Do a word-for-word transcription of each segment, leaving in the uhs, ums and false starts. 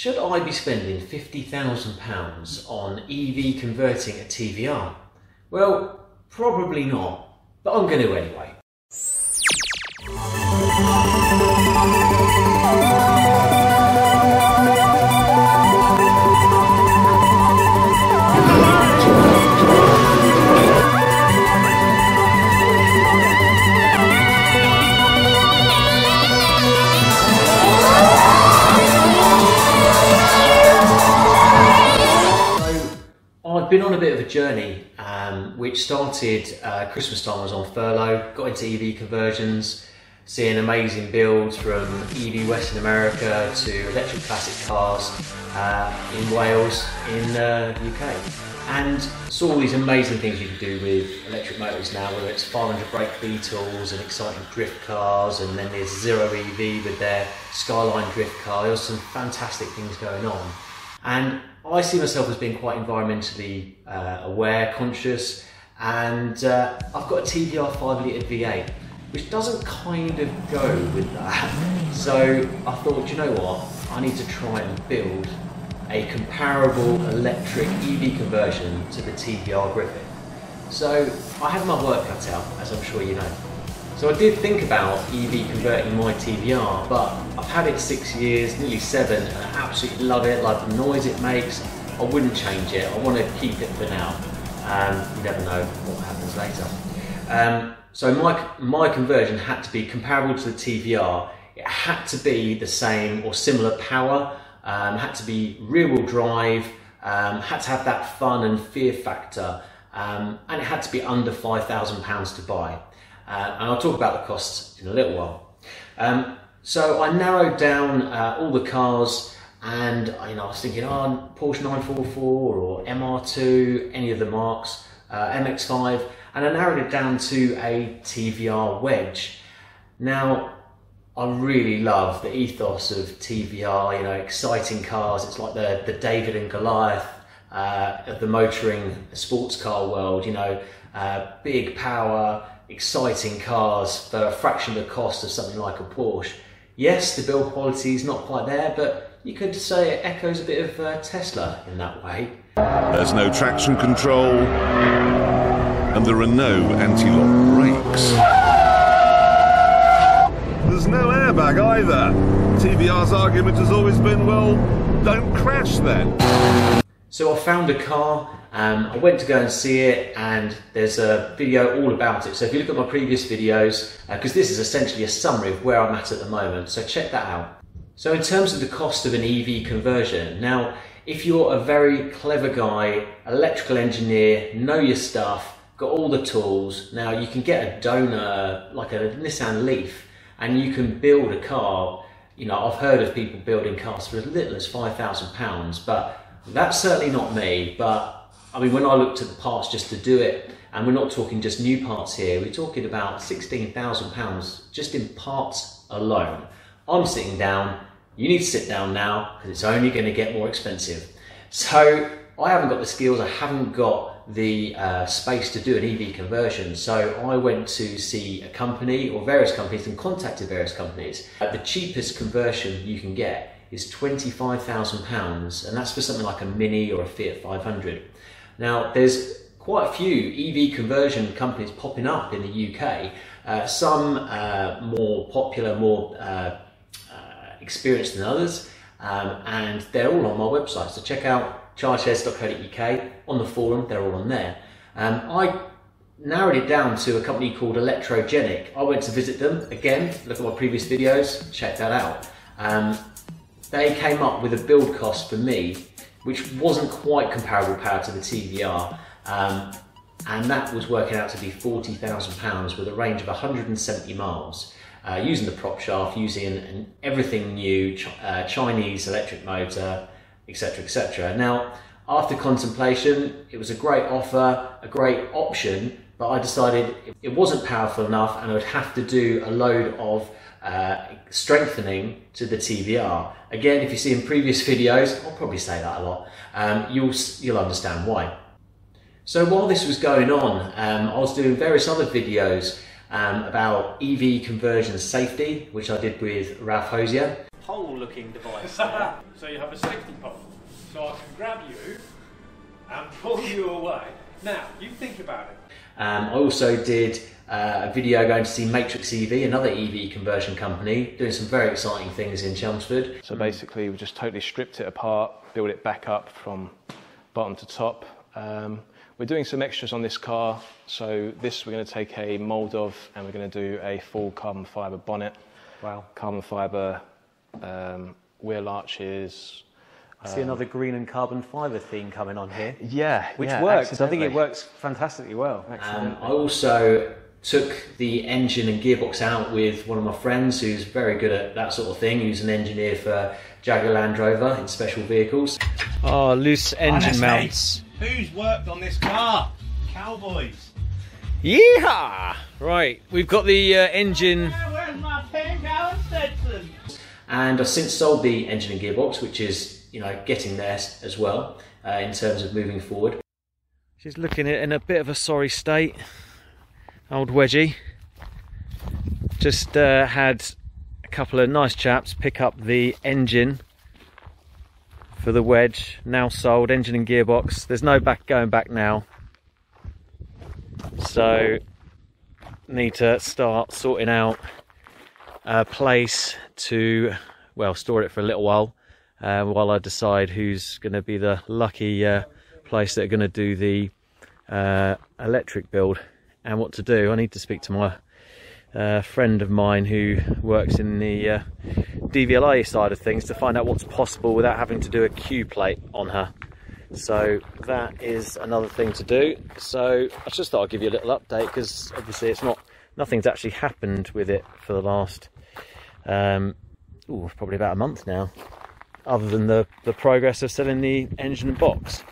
Should I be spending fifty thousand pounds on E V converting a T V R? Well, probably not, but I'm going to anyway. Been on a bit of a journey um, which started uh, Christmas time. I was on furlough, got into E V conversions, seeing amazing builds from E V West in America to electric classic cars uh, in Wales, in the uh, U K, and saw all these amazing things you can do with electric motors now, whether it's five hundred brake Beetles and exciting drift cars, and then there's Zero E V with their Skyline drift car. There's some fantastic things going on, and I see myself as being quite environmentally uh, aware, conscious, and uh, I've got a T V R five litre V eight, which doesn't kind of go with that. So I thought, you know what, I need to try and build a comparable electric E V conversion to the T V R Griffith. So I had my work cut out, as I'm sure you know. So I did think about E V converting my T V R, but I've had it six years, nearly seven, and I absolutely love it. Like the noise it makes, I wouldn't change it. I want to keep it for now. Um, you never know what happens later. Um, so my, my conversion had to be comparable to the T V R. It had to be the same or similar power, um, had to be rear-wheel drive, um, had to have that fun and fear factor, um, and it had to be under five thousand pounds to buy. Uh, and I'll talk about the costs in a little while. Um, so I narrowed down uh, all the cars, and you know, I was thinking, oh, Porsche nine four four or M R two, any of the marks, uh, M X five, and I narrowed it down to a T V R wedge. Now, I really love the ethos of T V R, you know, exciting cars. It's like the, the David and Goliath uh, of the motoring sports car world, you know, uh, big power, exciting cars for a fraction of the cost of something like a Porsche. Yes, the build quality is not quite there, but you could say it echoes a bit of uh, Tesla in that way. There's no traction control, and there are no anti-lock brakes. There's no airbag either. T V R's argument has always been, well, don't crash then. So I found a car, um, I went to go and see it, and there's a video all about it. So if you look at my previous videos, because uh, this is essentially a summary of where I'm at at the moment, so check that out. So in terms of the cost of an E V conversion, now if you're a very clever guy, electrical engineer, know your stuff, got all the tools, now you can get a donor, like a Nissan Leaf, and you can build a car. You know, I've heard of people building cars for as little as five thousand pounds, but that's certainly not me. But I mean, when I looked at the parts just to do it, and we're not talking just new parts here, we're talking about sixteen thousand pounds just in parts alone. I'm sitting down, you need to sit down now, because it's only going to get more expensive. So I haven't got the skills, I haven't got the uh, space to do an E V conversion. So I went to see a company or various companies and contacted various companies. Uh, the cheapest conversion you can get is twenty-five thousand pounds, and that's for something like a Mini or a Fiat five hundred. Now, there's quite a few E V conversion companies popping up in the U K, uh, some uh, more popular, more uh, uh, experienced than others, um, and they're all on my website. So check out charge heads dot co dot U K, on the forum, they're all on there. Um, I narrowed it down to a company called Electrogenic. I went to visit them, again, look at my previous videos, check that out. Um, They came up with a build cost for me, which wasn't quite comparable power to the T V R, um, and that was working out to be forty thousand pounds with a range of one hundred and seventy miles, uh, using the prop shaft, using an, an everything new ch uh, Chinese electric motor, et cetera, et cetera. Now, after contemplation, it was a great offer, a great option, but I decided it wasn't powerful enough, and I would have to do a load of Uh, strengthening to the T V R. Again, if you see in previous videos, I'll probably say that a lot, um, you'll, you'll understand why. So while this was going on, um, I was doing various other videos um, about E V conversion safety, which I did with Ralph Hosier. Pole looking device. So you have a safety pole. So I can grab you and pull you away. Now, you think about it. Um, I also did uh, a video going to see Matrix E V, another E V conversion company, doing some very exciting things in Chelmsford. So basically we just totally stripped it apart, built it back up from bottom to top. Um, we're doing some extras on this car. So this we're going to take a mould of, and we're going to do a full carbon fibre bonnet. Wow. Carbon fibre um, wheel arches. I see um, another green and carbon fibre theme coming on here. Yeah, which yeah, works. I think it works fantastically well. Um, I also took the engine and gearbox out with one of my friends who's very good at that sort of thing. He's an engineer for Jaguar Land Rover in special vehicles. Oh, loose engine Honestly, mounts. Who's worked on this car? Cowboys. Yeehaw! Right, we've got the uh, engine. Where's my ten gallon Stetson? And I've since sold the engine and gearbox, which is, you know, getting there as well uh, in terms of moving forward. She's looking at in a bit of a sorry state. Old Wedgie just uh, had a couple of nice chaps pick up the engine for the wedge. Now sold, engine and gearbox. There's no back going back now. So need to start sorting out a place to, well, store it for a little while. Uh, while I decide who's going to be the lucky uh, place that are going to do the uh, electric build and what to do. I need to speak to my uh, friend of mine who works in the uh, D V L A side of things to find out what's possible without having to do a Q plate on her. So that is another thing to do. So I just thought I'd give you a little update because obviously it's not, nothing's actually happened with it for the last um, ooh, probably about a month now, other than the, the progress of selling the engine and box.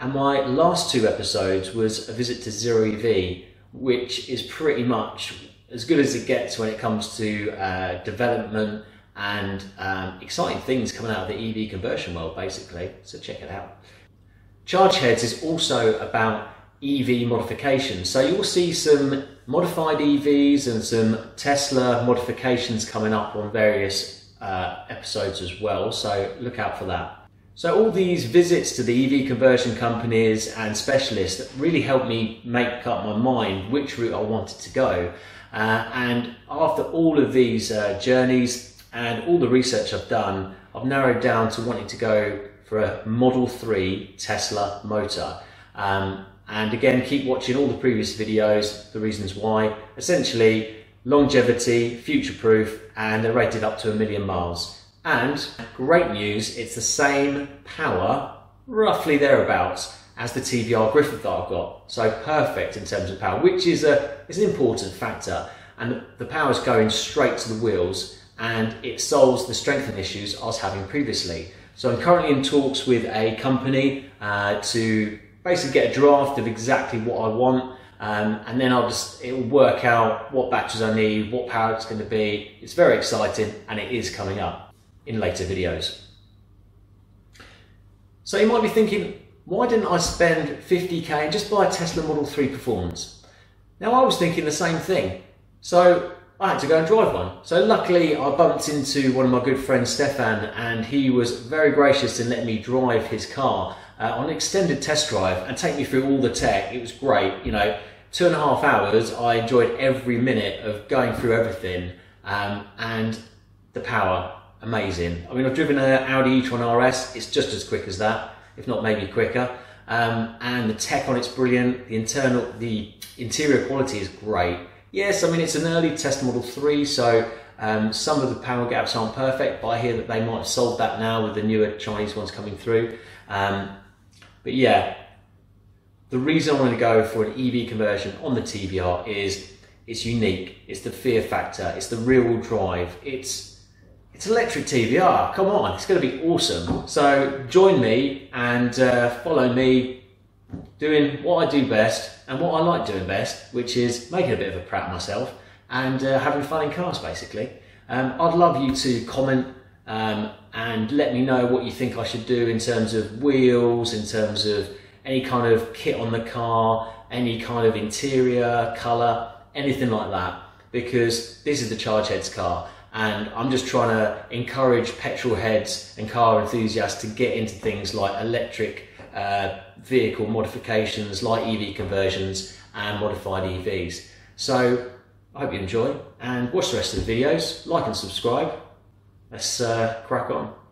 And my last two episodes was a visit to Zero E V, which is pretty much as good as it gets when it comes to uh, development and um, exciting things coming out of the E V conversion world, basically, so check it out. Chargeheads is also about E V modifications, so you'll see some modified E Vs and some Tesla modifications coming up on various Uh, episodes as well, so look out for that. So all these visits to the E V conversion companies and specialists really helped me make up my mind which route I wanted to go, uh, and after all of these uh, journeys and all the research I've done, I've narrowed down to wanting to go for a Model three Tesla motor. Um, and again, keep watching all the previous videos, the reasons why. Essentially, longevity, future-proof, and they're rated up to a million miles. And great news, it's the same power, roughly thereabouts, as the T V R Griffith that I've got. So perfect in terms of power, which is a is an important factor. And the power is going straight to the wheels, and it solves the strengthening issues I was having previously. So I'm currently in talks with a company uh, to basically get a draft of exactly what I want. Um, and then I'll just, it'll work out what batteries I need, what power it's going to be. It's very exciting and it is coming up in later videos. So you might be thinking, why didn't I spend fifty K and just buy a Tesla Model three Performance? Now I was thinking the same thing. So I had to go and drive one. So luckily I bumped into one of my good friends, Stefan, and he was very gracious in letting me drive his car uh, on an extended test drive and take me through all the tech. It was great, you know. Two and a half hours, I enjoyed every minute of going through everything, um, and the power, amazing. I mean, I've driven an Audi e-tron R S, it's just as quick as that, if not maybe quicker, um, and the tech on it's brilliant, the internal, the interior quality is great. Yes, I mean, it's an early test Model three, so um, some of the power gaps aren't perfect, but I hear that they might have solved that now with the newer Chinese ones coming through, um, but yeah. The reason I want to go for an E V conversion on the T V R is it's unique, it's the fear factor, it's the real drive, it's it's electric T V R, come on, it's going to be awesome. So join me and uh, follow me doing what I do best and what I like doing best, which is making a bit of a prat myself and uh, having fun in cars basically. Um, I'd love you to comment um, and let me know what you think I should do in terms of wheels, in terms of any kind of kit on the car, any kind of interior, colour, anything like that, because this is the Chargeheads car And I'm just trying to encourage petrol heads and car enthusiasts to get into things like electric uh, vehicle modifications, like E V conversions and modified E Vs. So I hope you enjoy and watch the rest of the videos, like and subscribe. Let's uh, crack on.